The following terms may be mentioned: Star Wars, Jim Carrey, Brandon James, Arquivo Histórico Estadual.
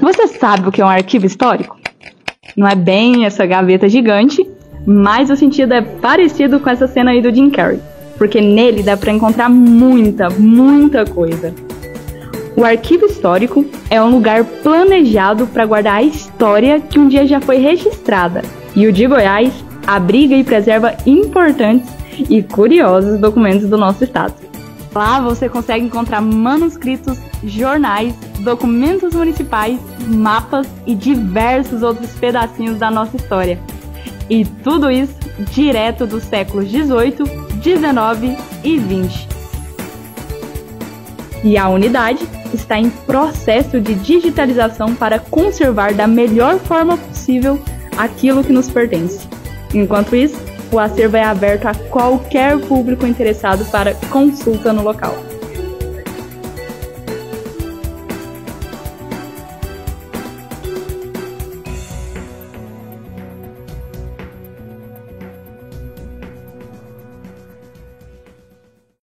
Você sabe o que é um arquivo histórico? Não é bem essa gaveta gigante, mas o sentido é parecido com essa cena aí do Jim Carrey, porque nele dá para encontrar muita coisa. O arquivo histórico é um lugar planejado para guardar a história que um dia já foi registrada, e o de Goiás abriga e preserva importantes e curiosos documentos do nosso estado. Lá você consegue encontrar manuscritos, jornais, documentos municipais, mapas e diversos outros pedacinhos da nossa história. E tudo isso direto dos séculos 18, 19 e 20. E a unidade está em processo de digitalização para conservar da melhor forma possível aquilo que nos pertence. Enquanto isso, o acervo é aberto a qualquer público interessado para consulta no local.